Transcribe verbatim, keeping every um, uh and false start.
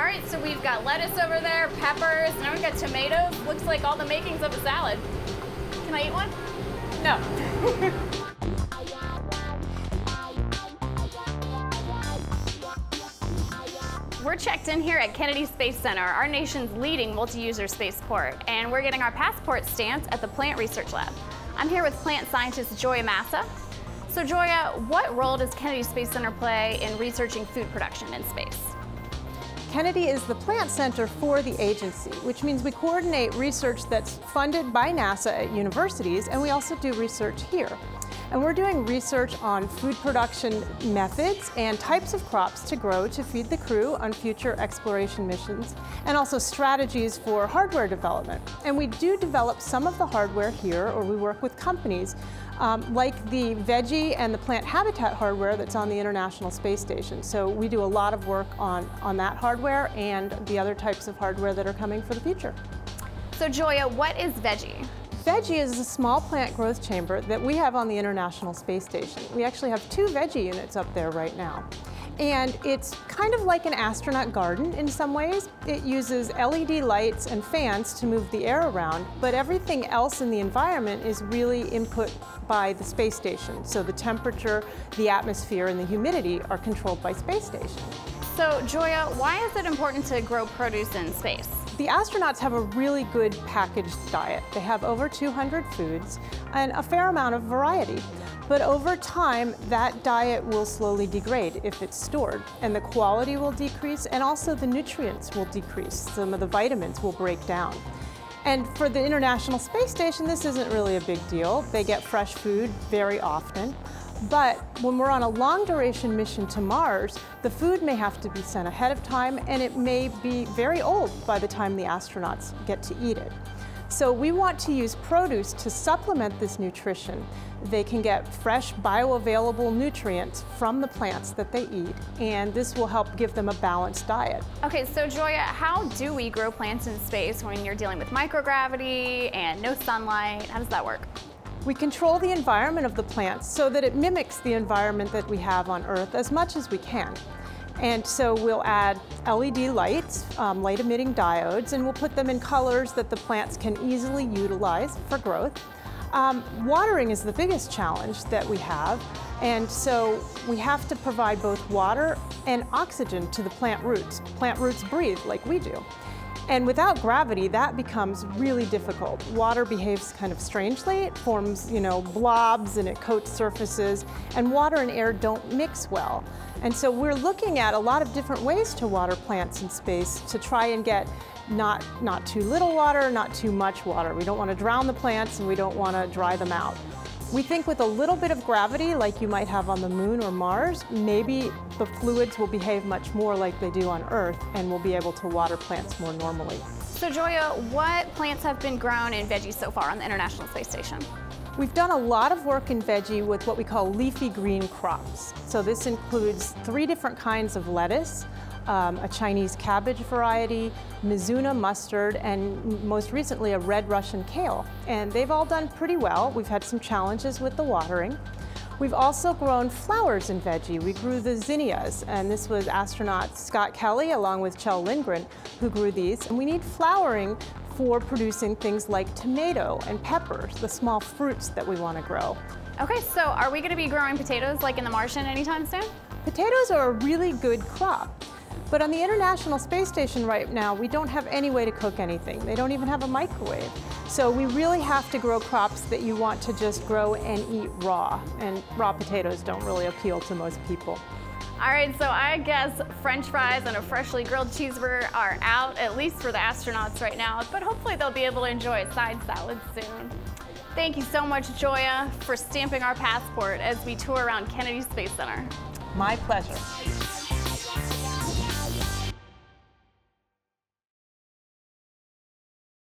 All right, so we've got lettuce over there, peppers, now we've got tomatoes. Looks like all the makings of a salad. Can I eat one? No. We're checked in here at Kennedy Space Center, our nation's leading multi-user spaceport, and we're getting our passport stamped at the Plant Research Lab. I'm here with plant scientist Joya Massa. So Joya, what role does Kennedy Space Center play in researching food production in space? Kennedy is the plant center for the agency, which means we coordinate research that's funded by NASA at universities, and we also do research here. And we're doing research on food production methods and types of crops to grow to feed the crew on future exploration missions, and also strategies for hardware development. And we do develop some of the hardware here, or we work with companies Um, like the Veggie and the Plant Habitat hardware that's on the International Space Station. So we do a lot of work on, on that hardware and the other types of hardware that are coming for the future. So Joya, what is Veggie? Veggie is a small plant growth chamber that we have on the International Space Station. We actually have two Veggie units up there right now. And it's kind of like an astronaut garden in some ways. It uses L E D lights and fans to move the air around, but everything else in the environment is really input by the space station. So the temperature, the atmosphere, and the humidity are controlled by space station. So Joya, why is it important to grow produce in space? The astronauts have a really good packaged diet. They have over two hundred foods and a fair amount of variety. But over time, that diet will slowly degrade if it's stored, and the quality will decrease, and also the nutrients will decrease. Some of the vitamins will break down. And for the International Space Station, this isn't really a big deal. They get fresh food very often. But when we're on a long-duration mission to Mars, the food may have to be sent ahead of time, and it may be very old by the time the astronauts get to eat it. So we want to use produce to supplement this nutrition. They can get fresh, bioavailable nutrients from the plants that they eat, and this will help give them a balanced diet. Okay, so Joya, how do we grow plants in space when you're dealing with microgravity and no sunlight? How does that work? We control the environment of the plants so that it mimics the environment that we have on Earth as much as we can. And so we'll add L E D lights, um, light-emitting diodes, and we'll put them in colors that the plants can easily utilize for growth. Um, watering is the biggest challenge that we have, and so we have to provide both water and oxygen to the plant roots. Plant roots breathe like we do. And without gravity, that becomes really difficult. Water behaves kind of strangely. It forms, you know, blobs, and it coats surfaces, and water and air don't mix well. And so we're looking at a lot of different ways to water plants in space to try and get not, not too little water, not too much water. We don't want to drown the plants, and we don't want to dry them out. We think with a little bit of gravity, like you might have on the moon or Mars, maybe the fluids will behave much more like they do on Earth, and we'll be able to water plants more normally. So Joya, what plants have been grown in Veggie so far on the International Space Station? We've done a lot of work in Veggie with what we call leafy green crops. So this includes three different kinds of lettuce, Um, a Chinese cabbage variety, Mizuna mustard, and most recently a red Russian kale. And they've all done pretty well. We've had some challenges with the watering. We've also grown flowers in Veggie. We grew the zinnias, and this was astronaut Scott Kelly along with Chell Lindgren who grew these. And we need flowering for producing things like tomato and peppers, the small fruits that we want to grow. Okay, so are we going to be growing potatoes like in the Martian anytime soon? Potatoes are a really good crop. But on the International Space Station right now, we don't have any way to cook anything. They don't even have a microwave. So we really have to grow crops that you want to just grow and eat raw. And raw potatoes don't really appeal to most people. All right, so I guess French fries and a freshly grilled cheeseburger are out, at least for the astronauts right now. But hopefully they'll be able to enjoy a side salad soon. Thank you so much, Joya, for stamping our passport as we tour around Kennedy Space Center. My pleasure.